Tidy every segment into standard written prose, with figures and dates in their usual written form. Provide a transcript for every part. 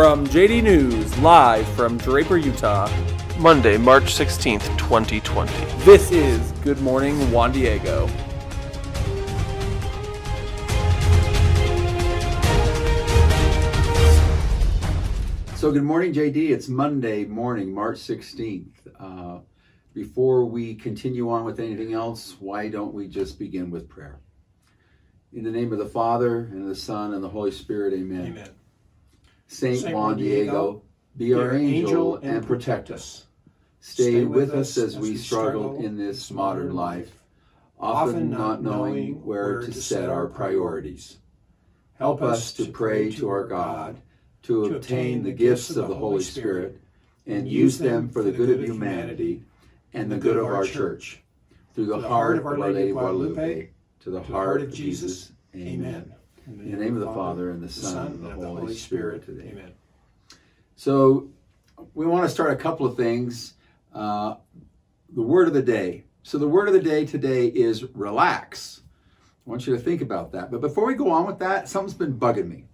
From JD News, live from Draper, Utah. Monday, March 16th, 2020. This is Good Morning Juan Diego. So good morning, JD. It's Monday morning, March 16th. Before we continue on with anything else, why don't we just begin with prayer? In the name of the Father, and of the Son, and the Holy Spirit, amen. Amen. Saint Juan Diego, be our angel and protect us. Stay with us as we struggle in this modern life, often not knowing where to set our priorities. Help us to pray to our God, to obtain the gifts of the Holy Spirit, and use them for the good of humanity and the good of our church. Through the heart of Our Lady of Guadalupe, to the heart of Jesus, amen. In the name of the Father, and the Son, and the Holy Spirit. Amen. So we want to start a couple of things. The word of the day. So the word of the day today is relax. I want you to think about that. But before we go on with that, something's been bugging me.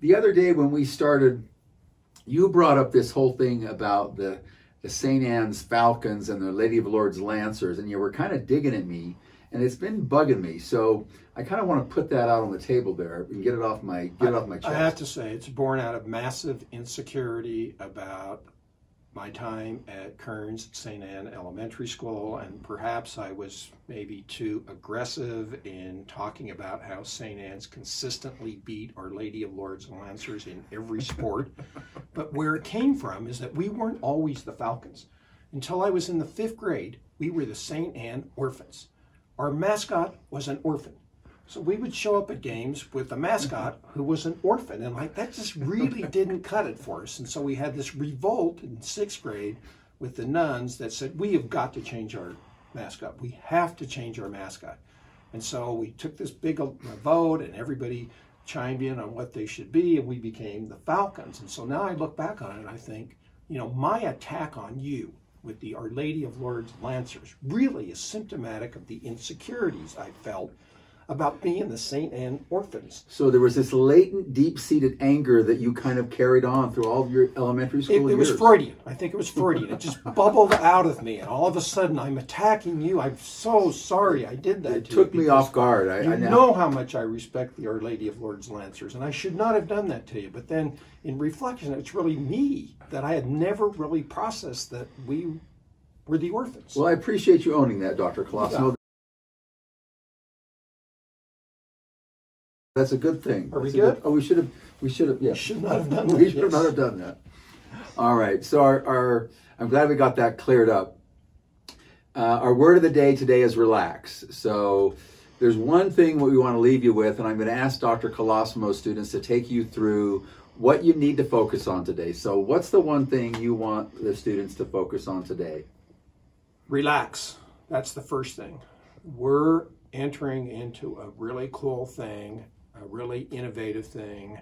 The other day when we started, you brought up this whole thing about the St. Anne's Falcons and the Lady of Lourdes Lancers, and you were kind of digging at me. And it's been bugging me, so I kind of want to put that out on the table there and get it off my chest. I have to say, it's born out of massive insecurity about my time at Kearns St. Anne Elementary School, and perhaps I was maybe too aggressive in talking about how St. Anne's consistently beat Our Lady of Lourdes Lancers in every sport. But where it came from is that we weren't always the Falcons. Until I was in the 5th grade, we were the St. Anne Orphans. Our mascot was an orphan. So we would show up at games with a mascot who was an orphan. And like that just really didn't cut it for us. And so we had this revolt in 6th grade with the nuns that said, we have got to change our mascot. We have to change our mascot. And so we took this big vote and everybody chimed in on what they should be. And we became the Falcons. And so now I look back on it and I think, you know, my attack on you with the Our Lady of Lourdes Lancers really is symptomatic of the insecurities I felt about being the St. Anne Orphans. So there was this latent, deep-seated anger that you kind of carried on through all of your elementary school years. It was Freudian. I think it was Freudian. It just bubbled out of me, and all of a sudden, I'm attacking you. I'm so sorry I did that to you. It took me off guard. I know how much I respect the Our Lady of Lourdes Lancers, and I should not have done that to you. But then, in reflection, it's really me that I had never really processed that we were the orphans. Well, I appreciate you owning that, Dr. Colosimo. Yeah. That's a good thing. Are we good? Oh, we should have, yeah. We should not have done that. All right, so I'm glad we got that cleared up. Our word of the day today is relax. So there's one thing what we want to leave you with, and I'm going to ask Dr. Colosimo students to take you through what you need to focus on today. So what's the one thing you want the students to focus on today? Relax. That's the first thing. We're entering into a really cool thing, a really innovative thing,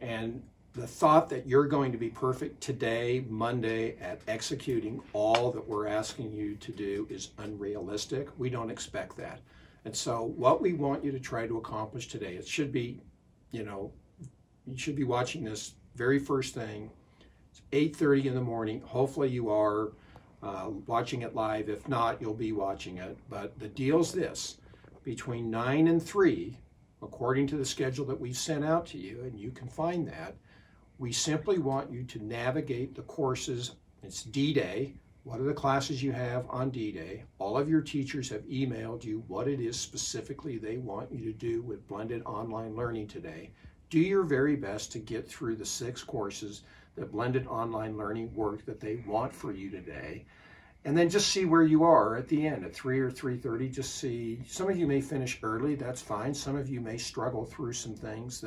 and the thought that you're going to be perfect today, Monday, at executing all that we're asking you to do is unrealistic. We don't expect that. And so what we want you to try to accomplish today, it should be, you know, you should be watching this very first thing. It's 8:30 in the morning. Hopefully you are watching it live. If not, you'll be watching it. But the deal's this. Between 9 and 3, according to the schedule that we sent out to you, and you can find that, we simply want you to navigate the courses. It's D-Day. What are the classes you have on D-Day? All of your teachers have emailed you what it is specifically they want you to do with blended online learning today. Do your very best to get through the 6 courses, the blended online learning work that they want for you today. And then just see where you are at the end, at 3 or 3:30, just see. Some of you may finish early, that's fine. Some of you may struggle through some things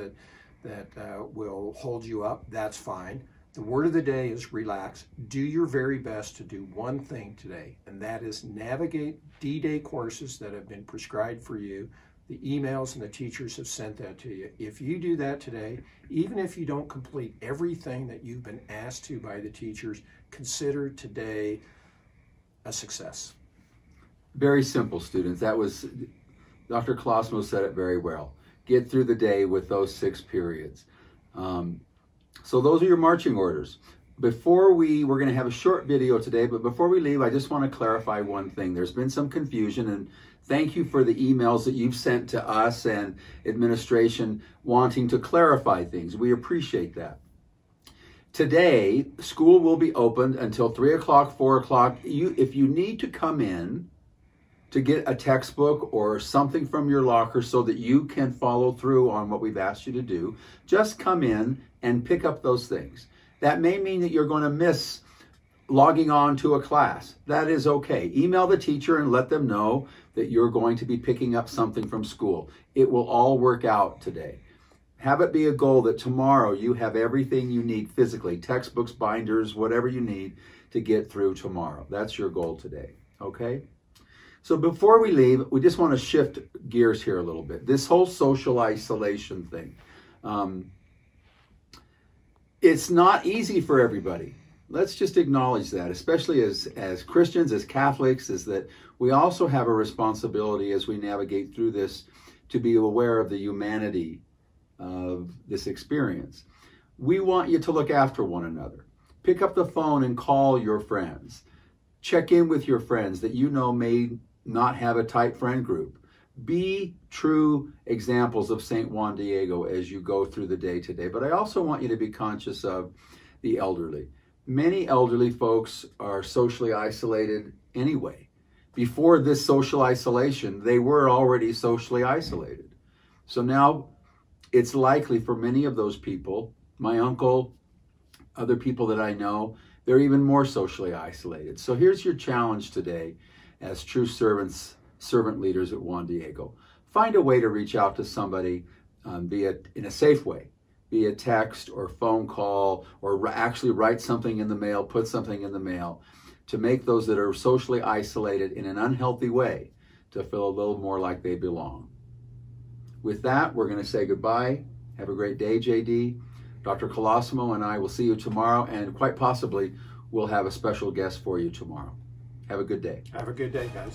that will hold you up, that's fine. The word of the day is relax. Do your very best to do one thing today, and that is navigate D-Day courses that have been prescribed for you. The emails and the teachers have sent that to you. If you do that today, even if you don't complete everything that you've been asked to by the teachers, consider today a success. Very simple, students. That was, Dr. Kloss said it very well. Get through the day with those 6 periods. So those are your marching orders. Before we're going to have a short video today, but before we leave, I just want to clarify one thing. There's been some confusion, and thank you for the emails that you've sent to us and administration wanting to clarify things. We appreciate that. Today, school will be opened until 3 o'clock, 4 o'clock. If you need to come in to get a textbook or something from your locker so that you can follow through on what we've asked you to do, just come in and pick up those things. That may mean that you're going to miss logging on to a class. That is okay. Email the teacher and let them know that you're going to be picking up something from school. It will all work out today. Have it be a goal that tomorrow you have everything you need physically, textbooks, binders, whatever you need to get through tomorrow. That's your goal today, okay? So before we leave, we just want to shift gears here a little bit. This whole social isolation thing. It's not easy for everybody. Let's just acknowledge that, especially as Christians, as Catholics, is that we also have a responsibility as we navigate through this to be aware of the humanity of this experience. We want you to look after one another. Pick up the phone and call your friends. Check in with your friends that you know may not have a tight friend group. Be true examples of Saint Juan Diego as you go through the day today. But I also want you to be conscious of the elderly. Many elderly folks are socially isolated anyway. Before this social isolation, they were already socially isolated. So now it's likely for many of those people, my uncle, other people that I know, they're even more socially isolated. So here's your challenge today as true servant leaders at Juan Diego. Find a way to reach out to somebody, be it in a safe way, be it text or phone call, or actually write something in the mail, put something in the mail, to make those that are socially isolated in an unhealthy way to feel a little more like they belong. With that, we're going to say goodbye. Have a great day, JD. Dr. Colosimo and I will see you tomorrow, and quite possibly we'll have a special guest for you tomorrow. Have a good day. Have a good day, guys.